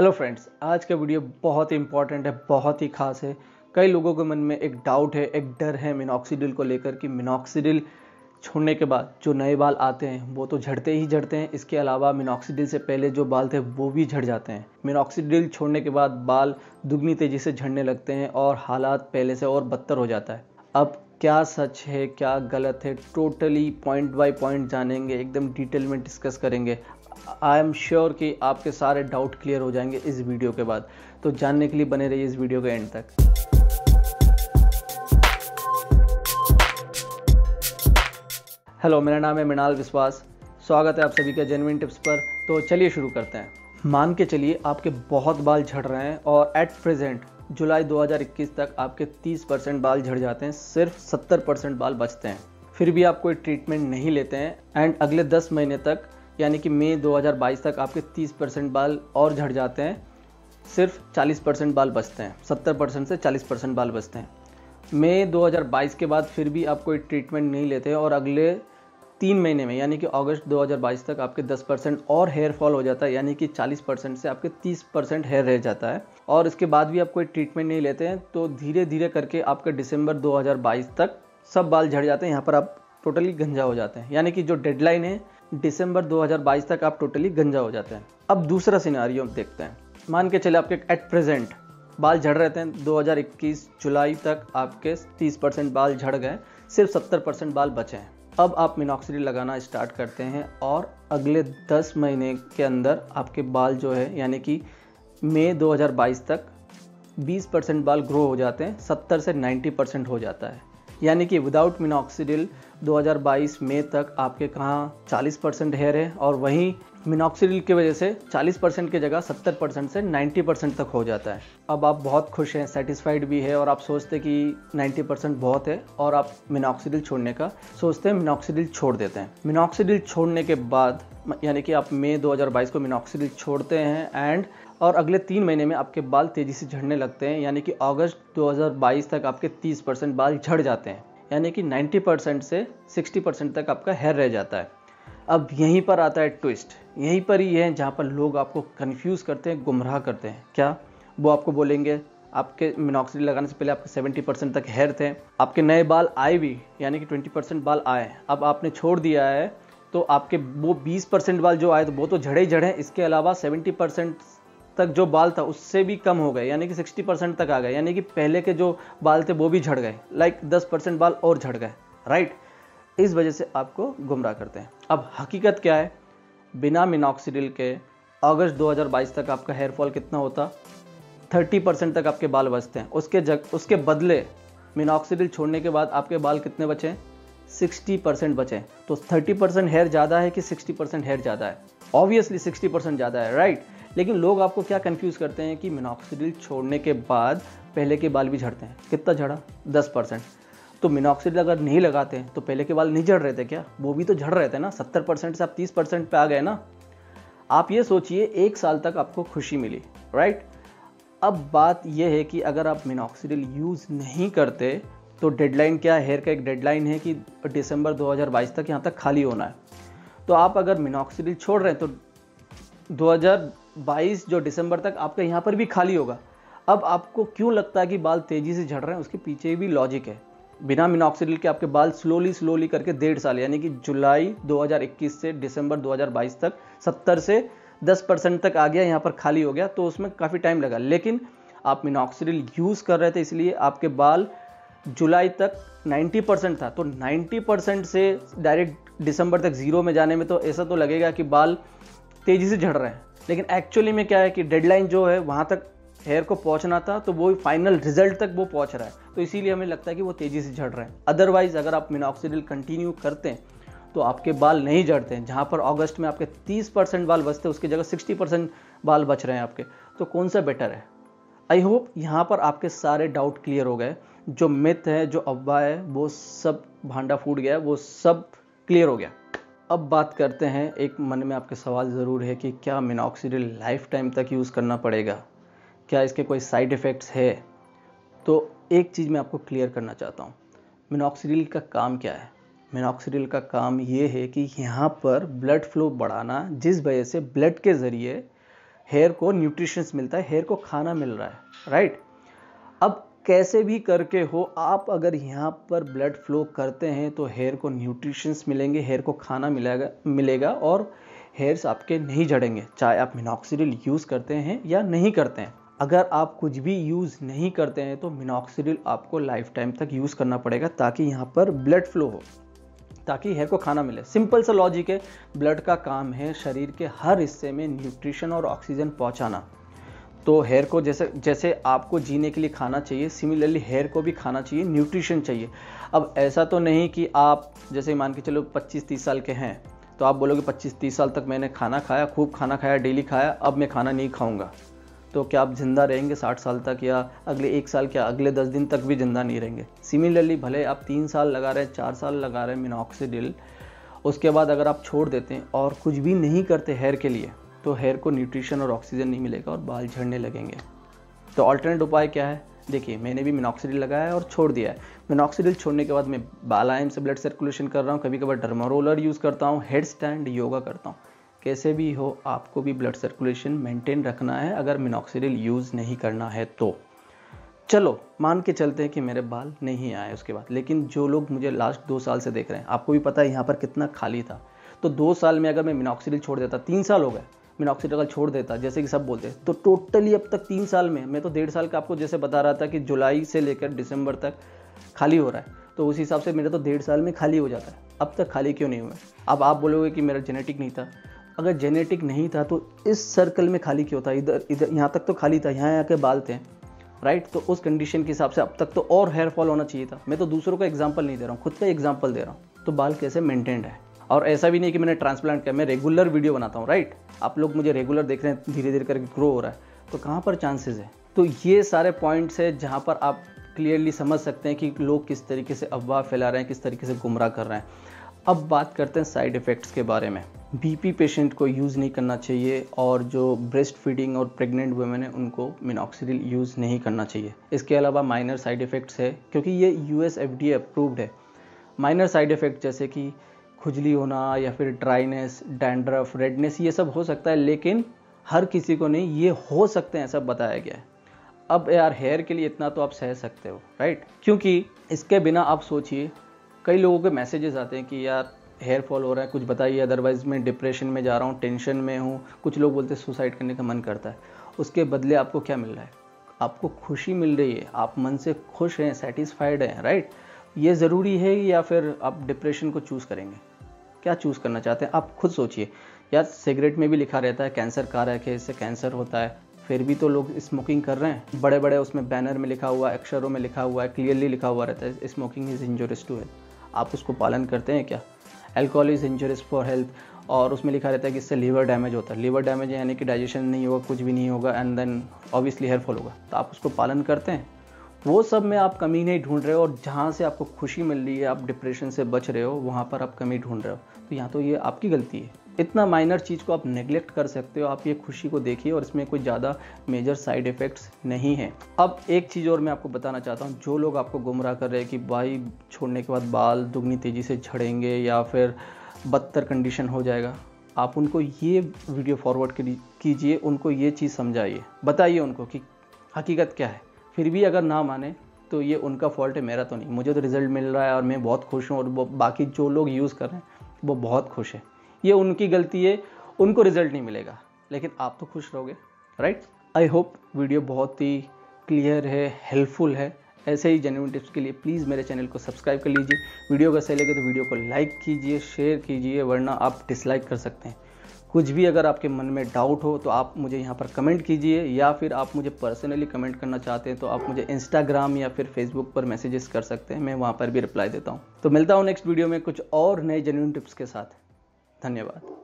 Hello friends, आज का video बहुत ही इंपॉर्टेंट है, बहुत ही खास है। कई लोगों के मन में एक डाउट है, एक डर है मिनोक्सीडिल को लेकर कि मिनोक्सीडिल छोड़ने के बाद जो नए बाल आते हैं वो तो झड़ते ही झड़ते हैं। इसके अलावा मिनोक्सीडिल से पहले जो बाल थे वो भी झड़ जाते हैं। मिनोक्सीडिल छोड़ने के बाद बाल दुगनी तेज़ी से झड़ने लगते हैं और हालात पहले से और बदतर हो जाता है। अब क्या सच है, क्या गलत है, टोटली पॉइंट बाय पॉइंट जानेंगे, एकदम डिटेल में डिस्कस करेंगे। आई एम श्योर कि आपके सारे डाउट क्लियर हो जाएंगे इस वीडियो के बाद। तो जानने के लिए बने रहिए इस वीडियो के एंड तक। हेलो, मेरा नाम है मीनल विश्वास। स्वागत है आप सभी का जेन्युइन टिप्स पर। तो चलिए शुरू करते हैं। मान के चलिए आपके बहुत बाल झड़ रहे हैं और एट प्रेजेंट जुलाई 2021 तक आपके 30% बाल झड़ जाते हैं, सिर्फ 70% बाल बचते हैं। फिर भी आप कोई ट्रीटमेंट नहीं लेते हैं एंड अगले 10 महीने तक यानी कि मई 2022 तक आपके 30% बाल और झड़ जाते हैं, सिर्फ 40% बाल बचते हैं। 70% से 40% बाल बचते हैं। मई 2022 के बाद फिर भी आप कोई ट्रीटमेंट नहीं लेते हैं और अगले 3 महीने में यानी कि अगस्त 2022 तक आपके 10% और हेयर फॉल हो जाता है, यानी कि 40% से आपके 30% हेयर रह जाता है। और इसके बाद भी आप कोई ट्रीटमेंट नहीं लेते हैं तो धीरे धीरे करके आपके दिसंबर 2022 तक सब बाल झड़ जाते हैं। यहाँ पर आप टोटली गंजा हो जाते हैं, यानी कि जो डेडलाइन है दिसंबर 2022 तक आप टोटली गंजा हो जाते हैं। अब दूसरा सिनेरियो देखते हैं। मान के चले आपके एट प्रेजेंट बाल झड़ रहे थे, 2021 जुलाई तक आपके 30% बाल झड़ गए, सिर्फ 70% बाल बचे हैं। अब आप मिनोक्सीडिल लगाना स्टार्ट करते हैं और अगले 10 महीने के अंदर आपके बाल जो है यानी कि मई 2022 तक 20% बाल ग्रो हो जाते हैं, 70 से 90% हो जाता है। यानी कि विदाउट मिनोक्सीडिल 2022 मई तक आपके कहाँ 40% हेयर है और वहीं मिनोक्सीडिल की वजह से 40% की जगह 70% से 90% तक हो जाता है। अब आप बहुत खुश हैं, सेटिस्फाइड भी है और आप सोचते कि 90% बहुत है और आप मिनोक्सीडिल छोड़ने का सोचते हैं, मिनोक्सीडिल छोड़ देते हैं। मिनोक्सीडिल छोड़ने के बाद यानी कि आप मई 2022 को मिनोक्सीडिल छोड़ते हैं और अगले 3 महीने में आपके बाल तेज़ी से झड़ने लगते हैं, यानी कि अगस्त 2022 तक आपके 30% बाल झड़ जाते हैं, यानी कि 90% से 60% तक आपका हेयर रह जाता है। अब यहीं पर आता है ट्विस्ट, यहीं पर ही है जहाँ पर लोग आपको कन्फ्यूज़ करते हैं, गुमराह करते हैं। क्या वो आपको बोलेंगे आपके मिनोक्सीडिल लगाने से पहले आपके 70% तक हेयर थे, आपके नए बाल आए भी यानी कि 20% बाल आए, अब आपने छोड़ दिया है तो आपके वो 20% बाल जो आए तो वो तो झड़े ही झड़े, इसके अलावा 70% तक जो बाल था उससे भी कम हो गए, यानी कि 60% तक आ गए, यानी कि पहले के जो बाल थे वो भी झड़ गए, लाइक 10% बाल और झड़ गए, राइट। इस वजह से आपको गुमराह करते हैं। अब हकीकत क्या है, बिना मिनोक्सीडिल के अगस्त 2022 तक आपका हेयर फॉल कितना होता, 30% तक आपके बाल बचते हैं। उसके बदले मिनोक्सीडिल छोड़ने के बाद आपके बाल कितने बचे, 60% बचे। तो 30% हेयर ज़्यादा है कि 60% हेयर ज़्यादा है? ऑब्वियसली 60% ज़्यादा है, राइट। लेकिन लोग आपको क्या कंफ्यूज करते हैं कि मिनोक्सीडिल छोड़ने के बाद पहले के बाल भी झड़ते हैं। कितना झड़ा, 10%। तो मिनोक्सीडिल अगर नहीं लगाते हैं तो पहले के बाल नहीं झड़ रहे थे क्या? वो भी तो झड़ रहे थे ना। 70% से आप 30% पे आ गए ना। आप ये सोचिए, 1 साल तक आपको खुशी मिली, राइट। अब बात यह है कि अगर आप मिनोक्सीडिल यूज़ नहीं करते तो डेडलाइन क्या है, हेयर का एक डेडलाइन है कि दिसंबर 2022 तक यहाँ तक खाली होना है। तो आप अगर मिनोक्सीडिल छोड़ रहे हैं तो 2022 जो दिसंबर तक आपका यहाँ पर भी खाली होगा। अब आपको क्यों लगता है कि बाल तेज़ी से झड़ रहे हैं, उसके पीछे भी लॉजिक है। बिना मिनोक्सीडिल के आपके बाल स्लोली करके 1.5 साल यानी कि जुलाई 2021 से दिसंबर 2022 तक 70 से 10% तक आ गया, यहाँ पर खाली हो गया, तो उसमें काफ़ी टाइम लगा। लेकिन आप मिनोक्सीडिल यूज़ कर रहे थे इसलिए आपके बाल जुलाई तक 90% था, तो 90% से डायरेक्ट दिसंबर तक ज़ीरो में जाने में तो ऐसा तो लगेगा कि बाल तेज़ी से झड़ रहे हैं, लेकिन एक्चुअली में क्या है कि डेडलाइन जो है वहाँ तक हेयर को पहुँचना था, तो वो फाइनल रिजल्ट तक वो पहुँच रहा है, तो इसीलिए हमें लगता है कि वो तेज़ी से झड़ रहे हैं। अदरवाइज़ अगर आप मिनोक्सीडिल कंटिन्यू करते हैं तो आपके बाल नहीं झड़ते हैं। जहाँ पर अगस्त में आपके 30% बाल बचते उसकी जगह 60% बाल बच रहे हैं आपके, तो कौन सा बेटर है? आई होप यहाँ पर आपके सारे डाउट क्लियर हो गए। जो मिथ है, जो अफवाह है, वो सब भांडा फूट गया, वो सब क्लियर हो गया। अब बात करते हैं, एक मन में आपके सवाल ज़रूर है कि क्या मिनोक्सीडिल लाइफ टाइम तक यूज़ करना पड़ेगा, क्या इसके कोई साइड इफ़ेक्ट्स है? तो एक चीज़ मैं आपको क्लियर करना चाहता हूँ, मिनोक्सीडिल का काम क्या है। मिनोक्सीडिल का काम ये है कि यहाँ पर ब्लड फ्लो बढ़ाना, जिस वजह से ब्लड के ज़रिए हेयर को न्यूट्रिशंस मिलता है, हेयर को खाना मिल रहा है, राइट। अब कैसे भी करके हो आप अगर यहाँ पर ब्लड फ्लो करते हैं तो हेयर को न्यूट्रिशंस मिलेंगे, हेयर को खाना मिलेगा और हेयर्स आपके नहीं झड़ेंगे, चाहे आप मिनोक्सीडिल यूज़ करते हैं या नहीं करते हैं। अगर आप कुछ भी यूज़ नहीं करते हैं तो मिनोक्सीडिल आपको लाइफ टाइम तक यूज़ करना पड़ेगा ताकि यहाँ पर ब्लड फ्लो हो, ताकि हेयर को खाना मिले। सिंपल सा लॉजिक है, ब्लड का काम है शरीर के हर हिस्से में न्यूट्रिशन और ऑक्सीजन पहुँचाना। तो हेयर को जैसे जैसे आपको जीने के लिए खाना चाहिए, सिमिलरली हेयर को भी खाना चाहिए, न्यूट्रिशन चाहिए। अब ऐसा तो नहीं कि आप जैसे मान के चलो 25-30 साल के हैं तो आप बोलोगे 25-30 साल तक मैंने खाना खाया, खूब खाना खाया, डेली खाया, अब मैं खाना नहीं खाऊंगा। तो क्या आप ज़िंदा रहेंगे 60 साल तक या अगले एक साल, क्या अगले 10 दिन तक भी ज़िंदा नहीं रहेंगे। सिमिलरली भले आप 3 साल लगा रहे हैं, 4 साल लगा रहे हैं मिनोक्सीडिल, उसके बाद अगर आप छोड़ देते हैं और कुछ भी नहीं करते हेयर के लिए तो हेयर को न्यूट्रिशन और ऑक्सीजन नहीं मिलेगा और बाल झड़ने लगेंगे। तो अल्टरनेट उपाय क्या है, देखिए मैंने भी मिनोक्सीडिल लगाया है और छोड़ दिया है। मिनोक्सीडिल छोड़ने के बाद मैं बालायन से ब्लड सर्कुलेशन कर रहा हूँ, कभी कभार डर्मा रोलर यूज़ करता हूँ, हेड स्टैंड योगा करता हूँ। कैसे भी हो आपको भी ब्लड सर्कुलेशन मेंटेन रखना है अगर मिनोक्सीडिल यूज़ नहीं करना है तो। चलो मान के चलते हैं कि मेरे बाल नहीं आए उसके बाद, लेकिन जो लोग मुझे लास्ट 2 साल से देख रहे हैं आपको भी पता है यहाँ पर कितना खाली था। तो 2 साल में अगर मैं मिनोक्सीडिल छोड़ देता, 3 साल हो गए मिनोक्सीडिल छोड़ देता जैसे कि सब बोलते हैं, तो टोटली अब तक 3 साल में, मैं तो 1.5 साल का आपको जैसे बता रहा था कि जुलाई से लेकर दिसंबर तक खाली हो रहा है, तो उस हिसाब से मेरा तो 1.5 साल में खाली हो जाता है। अब तक खाली क्यों नहीं हुआ? अब आप बोलोगे कि मेरा जेनेटिक नहीं था। अगर जेनेटिक नहीं था तो इस सर्कल में खाली क्यों था? इधर यहाँ तक तो खाली था, यहाँ आके बाल थे, राइट। तो उस कंडीशन के हिसाब से अब तक तो और हेयर फॉल होना चाहिए था। मैं तो दूसरों का एग्जाम्पल नहीं दे रहा हूँ, खुद का एग्जाम्पल दे रहा हूँ। तो बाल कैसे मेनटेन्ड है, और ऐसा भी नहीं कि मैंने ट्रांसप्लांट किया, मैं रेगुलर वीडियो बनाता हूँ, राइट। आप लोग मुझे रेगुलर देख रहे हैं, धीरे धीरे करके ग्रो हो रहा है, तो कहाँ पर चांसेस है। तो ये सारे पॉइंट्स है जहाँ पर आप क्लियरली समझ सकते हैं कि लोग किस तरीके से अफवाह फैला रहे हैं, किस तरीके से गुमराह कर रहे हैं। अब बात करते हैं साइड इफ़ेक्ट्स के बारे में। बीपी पेशेंट को यूज़ नहीं करना चाहिए, और जो ब्रेस्ट फीडिंग और प्रेग्नेंट वुमेन है उनको मिनोक्सीडिल यूज़ नहीं करना चाहिए। इसके अलावा माइनर साइड इफ़ेक्ट्स है, क्योंकि ये US FDA अप्रूव्ड है। माइनर साइड इफ़ेक्ट जैसे कि खुजली होना या फिर ड्राइनेस, डैंड्रफ, रेडनेस, ये सब हो सकता है, लेकिन हर किसी को नहीं, ये हो सकते हैं ऐसा बताया गया है। अब यार हेयर के लिए इतना तो आप सह सकते हो, राइट, क्योंकि इसके बिना आप सोचिए, कई लोगों के मैसेजेस आते हैं कि यार हेयर फॉल हो रहा है, कुछ बताइए, अदरवाइज़ मैं डिप्रेशन में जा रहा हूँ, टेंशन में हूँ। कुछ लोग बोलते हैं सुसाइड करने का मन करता है। उसके बदले आपको क्या मिल रहा है? आपको खुशी मिल रही है, आप मन से खुश हैं, सेटिस्फाइड हैं, राइट। ये ज़रूरी है या फिर आप डिप्रेशन को चूज़ करेंगे? क्या चूज़ करना चाहते हैं आप खुद सोचिए। यार सिगरेट में भी लिखा रहता है कैंसर कारक है, इससे कैंसर होता है, फिर भी तो लोग स्मोकिंग कर रहे हैं। बड़े बड़े उसमें बैनर में लिखा हुआ, अक्षरों में लिखा हुआ है, क्लियरली लिखा हुआ रहता है smoking is injurious to health. आप उसको पालन करते हैं क्या? Alcohol is injurious for health, और उसमें लिखा रहता है कि इससे लीवर डैमेज होता है। लीवर डैमेज यानी कि डाइजेशन नहीं होगा, कुछ भी नहीं होगा, and then obviously hair fall होगा। तो आप उसको पालन करते हैं? वो सब में आप कमी नहीं ढूंढ रहे हो, और जहाँ से आपको खुशी मिल रही है, आप डिप्रेशन से बच रहे हो, वहाँ पर आप कमी ढूंढ रहे हो। तो यहाँ तो ये आपकी गलती है। इतना माइनर चीज़ को आप नेगलेक्ट कर सकते हो। आप ये खुशी को देखिए, और इसमें कोई ज़्यादा मेजर साइड इफ़ेक्ट्स नहीं है। अब एक चीज़ और मैं आपको बताना चाहता हूँ, जो लोग आपको गुमराह कर रहे हैं कि भाई छोड़ने के बाद बाल दुगनी तेज़ी से झड़ेंगे या फिर बदतर कंडीशन हो जाएगा, आप उनको ये वीडियो फॉरवर्ड कीजिए, उनको ये चीज़ समझाइए, बताइए उनको कि हकीकत क्या है। फिर भी अगर ना माने तो ये उनका फॉल्ट है, मेरा तो नहीं। मुझे तो रिज़ल्ट मिल रहा है और मैं बहुत खुश हूँ, और बाकी जो लोग यूज़ कर रहे हैं वो बहुत खुश है। ये उनकी गलती है, उनको रिज़ल्ट नहीं मिलेगा, लेकिन आप तो खुश रहोगे, राइट। आई होप वीडियो बहुत ही क्लियर है, हेल्पफुल है। ऐसे ही जेन्युइन टिप्स के लिए प्लीज़ मेरे चैनल को सब्सक्राइब कर लीजिए। वीडियो अगर सही लगे तो वीडियो को लाइक कीजिए, शेयर कीजिए, वरना आप डिसलाइक कर सकते हैं। कुछ भी अगर आपके मन में डाउट हो तो आप मुझे यहाँ पर कमेंट कीजिए, या फिर आप मुझे पर्सनली कमेंट करना चाहते हैं तो आप मुझे इंस्टाग्राम या फिर फेसबुक पर मैसेजेस कर सकते हैं, मैं वहाँ पर भी रिप्लाई देता हूँ। तो मिलता हूँ नेक्स्ट वीडियो में कुछ और नए जेन्युइन टिप्स के साथ। धन्यवाद।